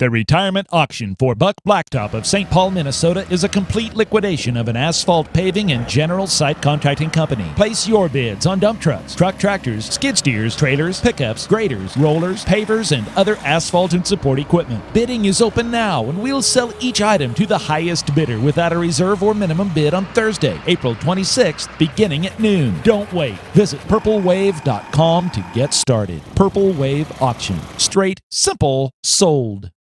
The retirement auction for Buck Blacktop of St. Paul, Minnesota is a complete liquidation of an asphalt paving and general site contracting company. Place your bids on dump trucks, truck tractors, skid steers, trailers, pickups, graders, rollers, pavers, and other asphalt and support equipment. Bidding is open now, and we'll sell each item to the highest bidder without a reserve or minimum bid on Thursday, April 26th, beginning at noon. Don't wait. Visit purplewave.com to get started. Purple Wave Auction. Straight, simple, sold.